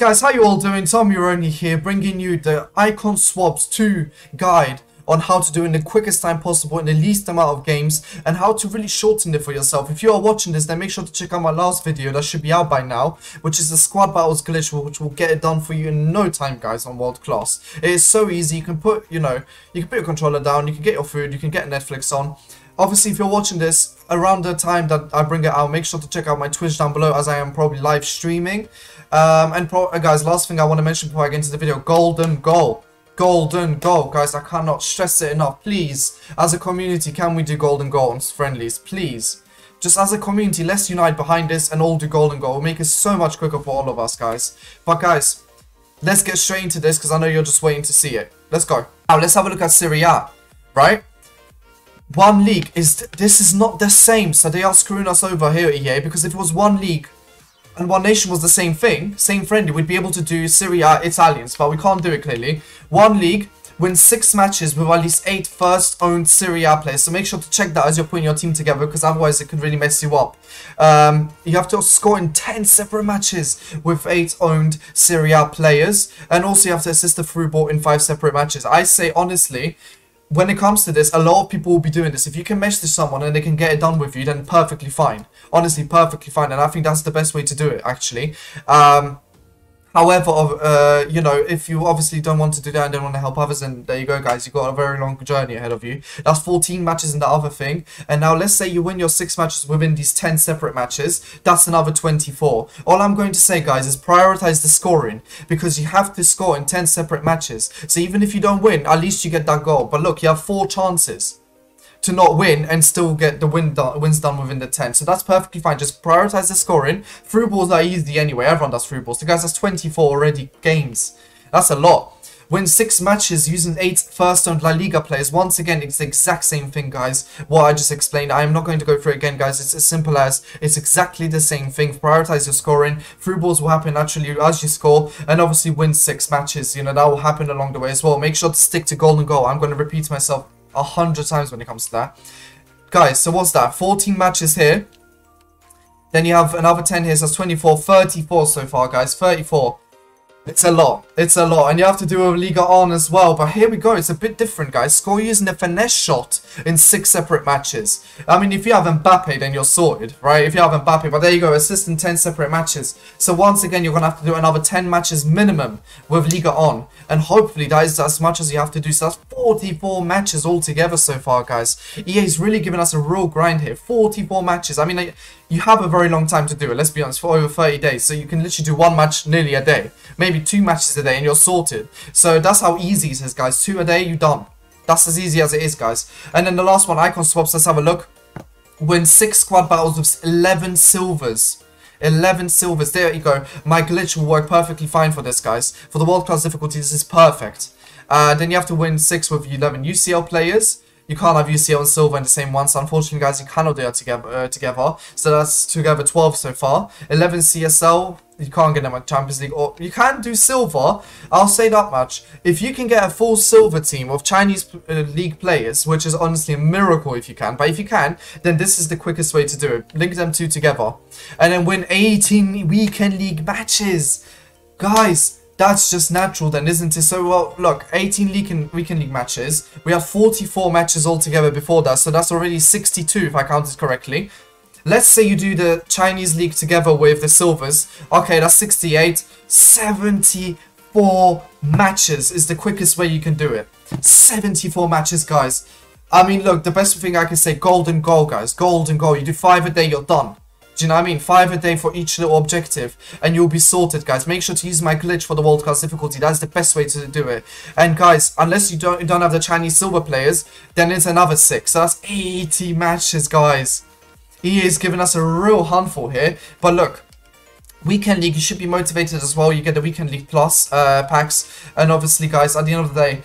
Guys, how you all doing? Tom Mironi here, bringing you the Icon Swaps 2 guide on how to do it in the quickest time possible, in the least amount of games, and how to really shorten it for yourself. If you are watching this, then make sure to check out my last video that should be out by now, which is the Squad Battles glitch, which will get it done for you in no time, guys, on World Class. It is so easy. You can put, you can put your controller down, you can get your food, you can get Netflix on. Obviously, if you're watching this around the time that I bring it out, make sure to check out my Twitch down below, as I am probably live streaming. Guys, last thing I want to mention before I get into the video, Golden Goal. Golden Goal, guys, I cannot stress it enough. Please, as a community, can we do Golden Goal on friendlies? Please. Just as a community, let's unite behind this and all do Golden Goal. It'll make it so much quicker for all of us, guys. But, guys, let's get straight into this, because I know you're just waiting to see it. Let's go. Now, let's have a look at Serie A, right? One league is this is not the same, so they are screwing us over here, EA, because if it was one league and one nation was the same thing, same friendly, we'd be able to do Serie A Italians, but we can't do it clearly. One league wins 6 matches with at least 8 first-owned Serie A players, so make sure to check that as you're putting your team together, because otherwise it could really mess you up. You have to score in 10 separate matches with 8 owned Serie A players, and also you have to assist a through ball in 5 separate matches. I say, honestly, when it comes to this, a lot of people will be doing this. If you can message someone and they can get it done with you, then perfectly fine. Honestly, perfectly fine. And I think that's the best way to do it, actually. However, if you obviously don't want to do that and don't want to help others, then there you go, guys. You've got a very long journey ahead of you. That's 14 matches in the other thing. And now let's say you win your 6 matches within these 10 separate matches. That's another 24. All I'm going to say, guys, is prioritize the scoring, because you have to score in 10 separate matches. So even if you don't win, at least you get that goal. But look, you have 4 chances to not win and still get the wins done within the 10. So that's perfectly fine. Just prioritize the scoring. Through balls are easy anyway. Everyone does through balls. So guys, that's 24 already games. That's a lot. Win 6 matches using 8 first-owned La Liga players. Once again, it's the exact same thing, guys, what I just explained. I am not going to go through it again, guys. It's as simple as it's exactly the same thing. Prioritize your scoring. Through balls will happen naturally as you score. And obviously win 6 matches. You know, that will happen along the way as well. Make sure to stick to Golden Goal. I'm going to repeat myself 100 times when it comes to that, guys. So what's that? 14 matches here, then you have another 10 here, so that's 24. 34 so far, guys. 34. It's a lot. It's a lot. And you have to do a Liga On as well, but here we go. It's a bit different, guys. Score using a finesse shot in 6 separate matches. I mean, if you have Mbappe, then you're sorted, right? If you have Mbappe, but there you go. Assist in 10 separate matches. So once again, you're going to have to do another 10 matches minimum with Liga On. And hopefully, that is as much as you have to do. So that's 44 matches altogether so far, guys. EA's really giving us a real grind here. 44 matches. I mean, you have a very long time to do it. Let's be honest, for over 30 days. So you can literally do 1 match nearly a day. Maybe 2 matches a day and you're sorted. So that's how easy it is, guys. 2 a day, you're done. That's as easy as it is, guys. And then the last one, Icon Swaps, let's have a look. Win 6 squad battles with 11 silvers. 11 silvers, there you go. My glitch will work perfectly fine for this, guys. For the world class difficulty, this is perfect. Then you have to win 6 with 11 UCL players. You can't have UCL and silver in the same one, so unfortunately, guys, you cannot do that together. So that's together 12 so far. 11 CSL, you can't get them at Champions League, or you can do silver. I'll say that much. If you can get a full silver team of Chinese league players, which is honestly a miracle if you can, but if you can, then this is the quickest way to do it. Link them 2 together, and then win 18 Weekend League matches, guys. That's just natural then, isn't it? So, well, look, 18 weekend league matches. We have 44 matches altogether before that, so that's already 62 if I counted correctly. Let's say you do the Chinese league together with the silvers. Okay, that's 68. 74 matches is the quickest way you can do it. 74 matches, guys. I mean, look, the best thing I can say, Golden Goal, guys. Golden Goal. You do 5 a day, you're done. Do you know what I mean? 5 a day for each little objective, and you'll be sorted, guys. Make sure to use my glitch for the world class difficulty. That's the best way to do it. And guys, unless you don't have the Chinese silver players, then it's another 6. So that's 80 matches, guys. EA is giving us a real handful here. But look, Weekend League, you should be motivated as well. You get the Weekend League Plus packs, and obviously, guys, at the end of the day,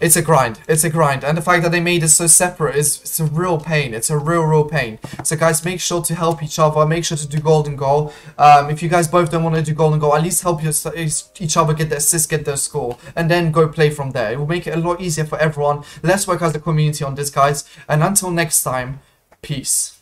it's a grind. It's a grind. And the fact that they made it so separate is a real pain. It's a real pain. So, guys, make sure to help each other. Make sure to do Golden Goal. If you guys both don't want to do Golden Goal, at least help each other get the assist, get their score, and then go play from there. It will make it a lot easier for everyone. Let's work as a community on this, guys. And until next time, peace.